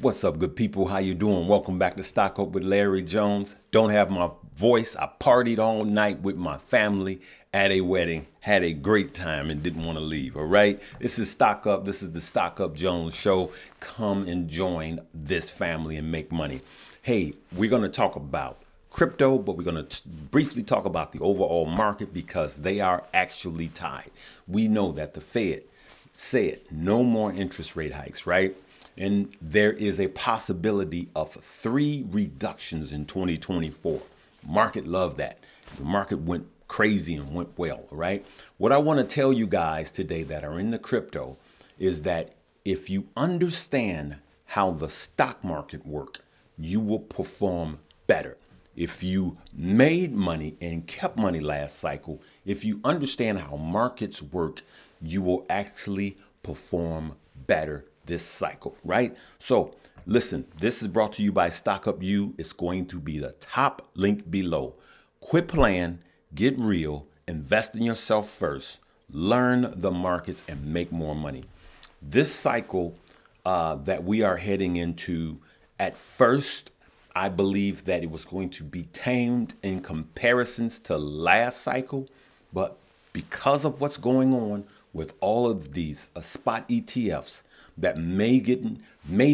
What's up, good people? How you doing? Welcome back to Stock Up with Larry Jones. Don't have my voice. I partied all night with my family at a wedding, had a great time and didn't want to leave, all right? This is Stock Up. This is the Stock Up Jones show. Come and join this family and make money. Hey, we're going to talk about crypto, but we're going to briefly talk about the overall market because they are actually tied. We know that the Fed said no more interest rate hikes, right? And there is a possibility of 3 reductions in 2024. Market loved that. The market went crazy and went well, right? What I want to tell you guys today that are in the crypto is that if you understand how the stock market works, you will perform better. If you made money and kept money last cycle, if you understand how markets work, you will actually perform better this cycle, right? So listen, this is brought to you by Stock Up U. It's going to be the top link below. Quit playing, get real, invest in yourself first, learn the markets and make more money. This cycle that we are heading into, at first, I believe that it was going to be tamed in comparisons to last cycle, but because of what's going on with all of these spot ETFs, that may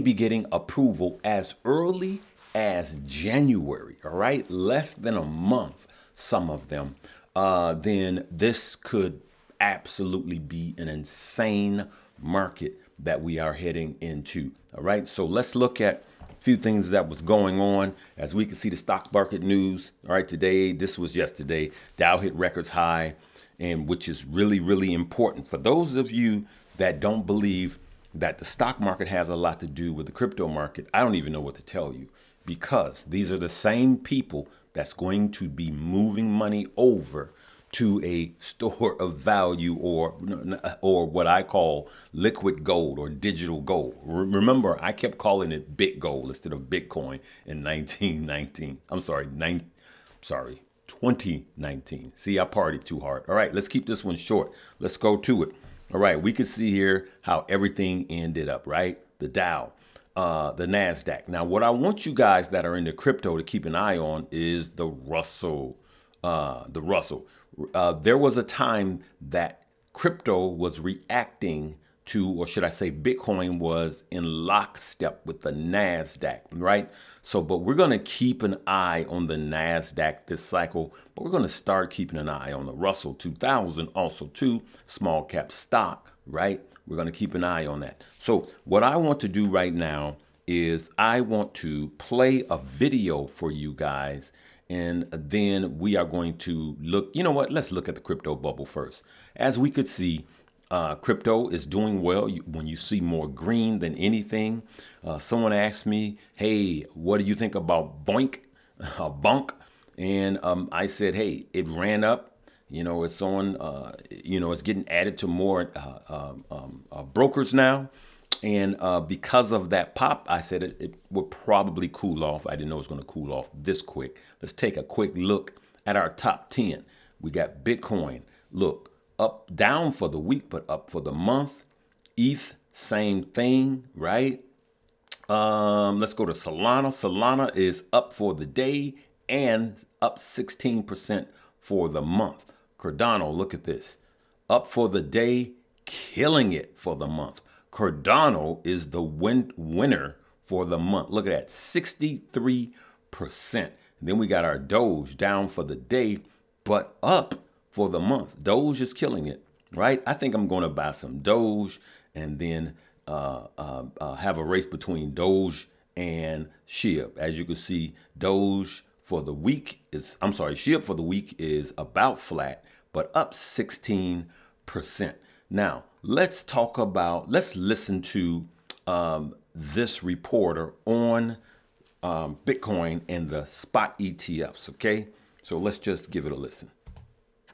be getting approval as early as January, all right? Less than a month, some of them, then this could absolutely be an insane market that we are heading into, all right? So let's look at a few things that was going on. As we can see, the stock market news, all right, today, this was yesterday, Dow hit records high, and which is really, really important. For those of you that don't believe that the stock market has a lot to do with the crypto market, I don't even know what to tell you, because these are the same people that's going to be moving money over to a store of value, or what I call liquid gold or digital gold. Remember, I kept calling it bit gold instead of Bitcoin in 2019. See, I partied too hard. All right, let's keep this one short. Let's go to it. All right, we can see here how everything ended up, right? The Dow, the NASDAQ. Now, what I want you guys that are into crypto to keep an eye on is the Russell. There was a time that crypto was reacting to, or should I say Bitcoin was in lockstep with the NASDAQ, right? So, but we're going to keep an eye on the NASDAQ this cycle, but we're going to start keeping an eye on the Russell 2000 also too, small cap stock, right? We're going to keep an eye on that. So what I want to do right now is I want to play a video for you guys, and then we are going to look, you know what, let's look at the crypto bubble first. As we could see, crypto is doing well. When you see more green than anything, someone asked me, hey, what do you think about Bonk? And I said, hey, it ran up, you know, it's on, you know, it's getting added to more brokers now. And because of that pop, I said it would probably cool off. I didn't know it was going to cool off this quick. Let's take a quick look at our top 10. We got Bitcoin. Look. Up, down for the week, but up for the month. ETH, same thing, right? Let's go to Solana. Solana is up for the day and up 16% for the month. Cardano, look at this. Up for the day, killing it for the month. Cardano is the winner for the month. Look at that, 63%. And then we got our Doge, down for the day, but up for the month. Doge is killing it, right? I think I'm going to buy some Doge and then have a race between Doge and SHIB. As you can see, Doge for the week is, I'm sorry, SHIB for the week is about flat, but up 16%. Now, let's talk about, let's listen to this reporter on Bitcoin and the spot ETFs, okay? So let's just give it a listen.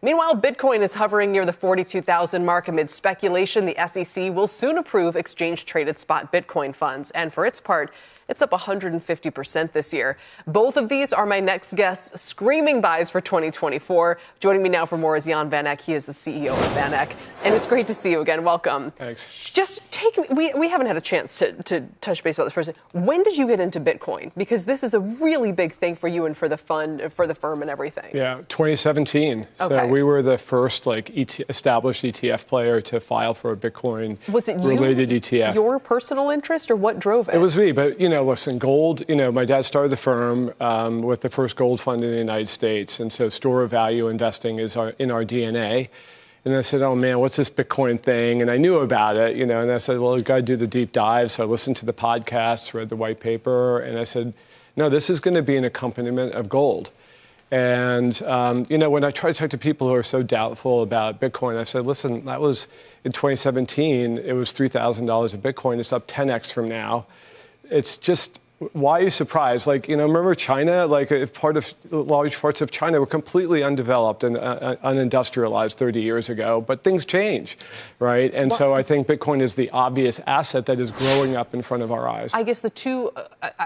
Meanwhile, Bitcoin is hovering near the 42,000 mark amid speculation the SEC will soon approve exchange-traded spot Bitcoin funds. And for its part, It's up 150% this year. Both of these are my next guests' screaming buys for 2024. Joining me now for more is Jan Vanek. He is the CEO of Vanek. And it's great to see you again. Welcome. Thanks. Just take me, we haven't had a chance to touch base about this person. When did you get into Bitcoin? Because this is a really big thing for you and for the fund, for the firm and everything. Yeah, 2017. Okay. So we were the first established ETF player to file for a Bitcoin related ETF. Your personal interest or what drove it? It was me, but listen, gold, my dad started the firm with the first gold fund in the United States. And so store of value investing is in our DNA. And I said, oh man, what's this Bitcoin thing? And I knew about it, and I said, well, I've got to do the deep dive. So I listened to the podcasts, read the white paper, and I said, no, this is going to be an accompaniment of gold. And, when I try to talk to people who are so doubtful about Bitcoin, I said, listen, that was in 2017, it was $3,000 of Bitcoin. It's up 10x from now. It's just, why are you surprised? Remember China? Large parts of China were completely undeveloped and unindustrialized 30 years ago, but things change, right? And so I think Bitcoin is the obvious asset that is growing up in front of our eyes. I guess the two,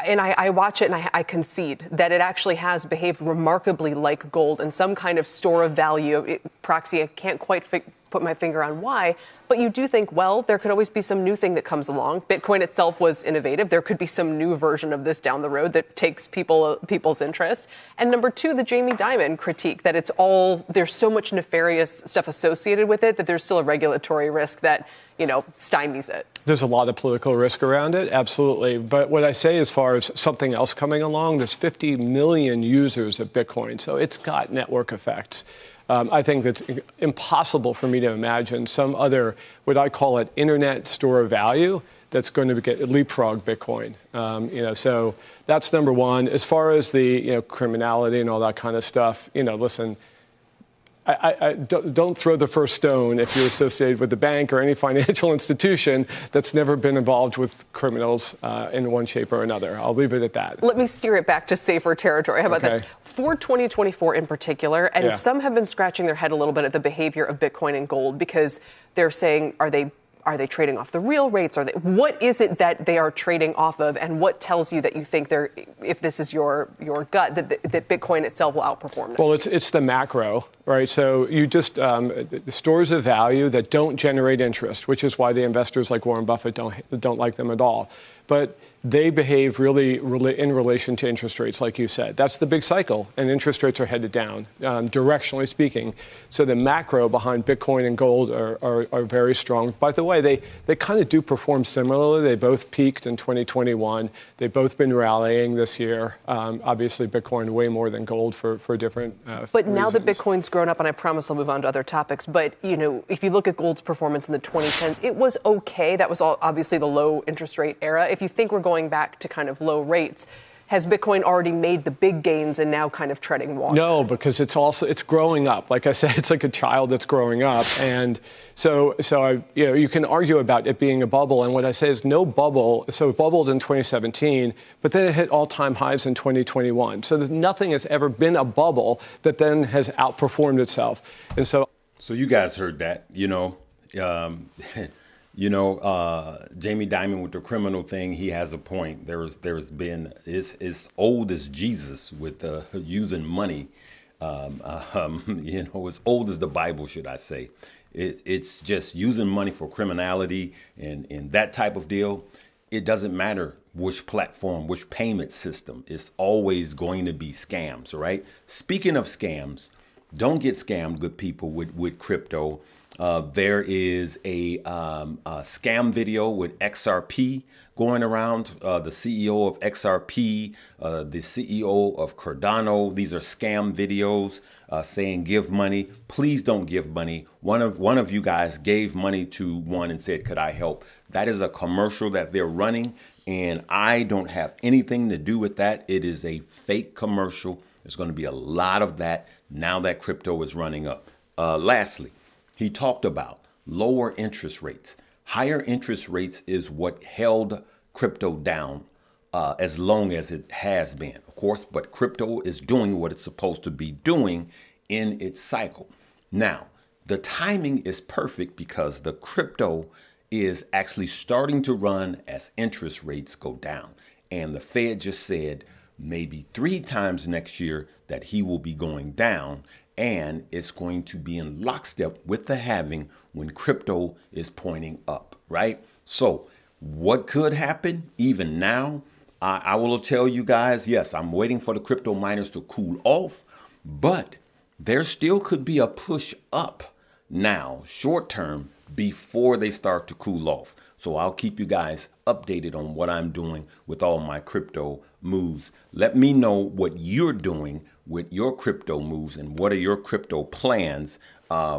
and I watch it and I concede that it actually has behaved remarkably like gold and some kind of store of value proxy. I can't quite put my finger on why, but you do think, well, there could always be some new thing that comes along. Bitcoin itself was innovative. There could be some new version of this down the road that takes people's interest. And number two, the Jamie Dimon critique that there's so much nefarious stuff associated with it that there's still a regulatory risk that, stymies it. There's a lot of political risk around it, absolutely. But what I say as far as something else coming along, there's 50 million users of Bitcoin, so it's got network effects. I think that's impossible for me to imagine some other, what I call it, internet store of value that's going to leapfrog Bitcoin. So that's number one. As far as the criminality and all that kind of stuff, listen, I don't throw the first stone if you're associated with a bank or any financial institution that's never been involved with criminals in one shape or another. I'll leave it at that. Let me steer it back to safer territory. How about this? For 2024 in particular, and some have been scratching their head a little bit at the behavior of Bitcoin and gold because they're saying, are they trading off the real rates? What is it that they are trading off of, and what tells you that you think they're, if this is your gut, that Bitcoin itself will outperform this? Well, it's the macro, right? So you just the stores of value that don't generate interest, which is why the investors like Warren Buffett don't like them at all. But they behave really in relation to interest rates, like you said. That's the big cycle, and interest rates are headed down, directionally speaking. So the macro behind Bitcoin and gold are very strong. By the way, they kind of do perform similarly. They both peaked in 2021. They've both been rallying this year. Obviously, Bitcoin way more than gold for different But now reasons. That Bitcoin's grown up, and I promise I'll move on to other topics, but if you look at gold's performance in the 2010s, it was okay. That was all obviously the low interest rate era. If you think we're going back to kind of low rates, has Bitcoin already made the big gains and now kind of treading water? No, because it's growing up. Like I said, it's like a child that's growing up. And so you can argue about it being a bubble. And what I say is no bubble. So it bubbled in 2017, but then it hit all-time highs in 2021. So there's nothing has ever been a bubble that then has outperformed itself. And so you guys heard that, Jamie Dimon with the criminal thing, he has a point. There's been, it's old as Jesus with using money. As old as the Bible, should I say. It's just using money for criminality and that type of deal. It doesn't matter which platform, which payment system. It's always going to be scams, right? Speaking of scams, don't get scammed, good people, with crypto. There is a scam video with XRP going around, the CEO of XRP, the CEO of Cardano. These are scam videos saying give money. Please don't give money. One of you guys gave money to one and said, could I help? That is a commercial that they're running, and I don't have anything to do with that. It is a fake commercial. There's going to be a lot of that now that crypto is running up. Lastly, he talked about lower interest rates. Higher interest rates is what held crypto down as long as it has been, of course, but crypto is doing what it's supposed to be doing in its cycle. Now, the timing is perfect because the crypto is actually starting to run as interest rates go down. And the Fed just said maybe 3 times next year that he will be going down. And it's going to be in lockstep with the halving when crypto is pointing up, right? So what could happen even now? I will tell you guys, yes, I'm waiting for the crypto miners to cool off, but there still could be a push up now, short term, before they start to cool off. So I'll keep you guys updated on what I'm doing with all my crypto moves. Let me know what you're doing with your crypto moves and what are your crypto plans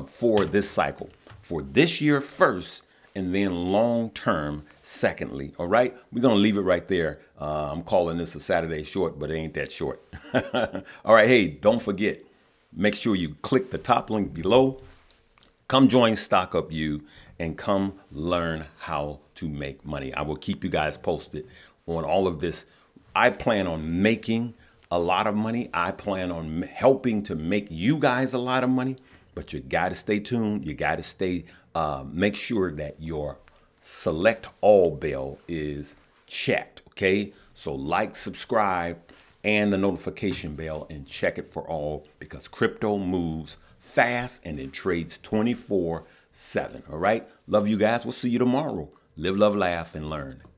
for this cycle, for this year first, and then long term secondly. All right, we're gonna leave it right there. I'm calling this a Saturday short, but it ain't that short. All right, hey, don't forget, make sure you click the top link below. Come join Stock Up U and come learn how to make money. I will keep you guys posted on all of this. I plan on making a lot of money. I plan on helping to make you guys a lot of money, but you got to stay tuned. You got to stay, make sure that your select all bell is checked, okay? So like, subscribe, and the notification bell, and check it for all, because crypto moves fast and it trades 24/7. All right. Love you guys. We'll see you tomorrow. Live, love, laugh, and learn.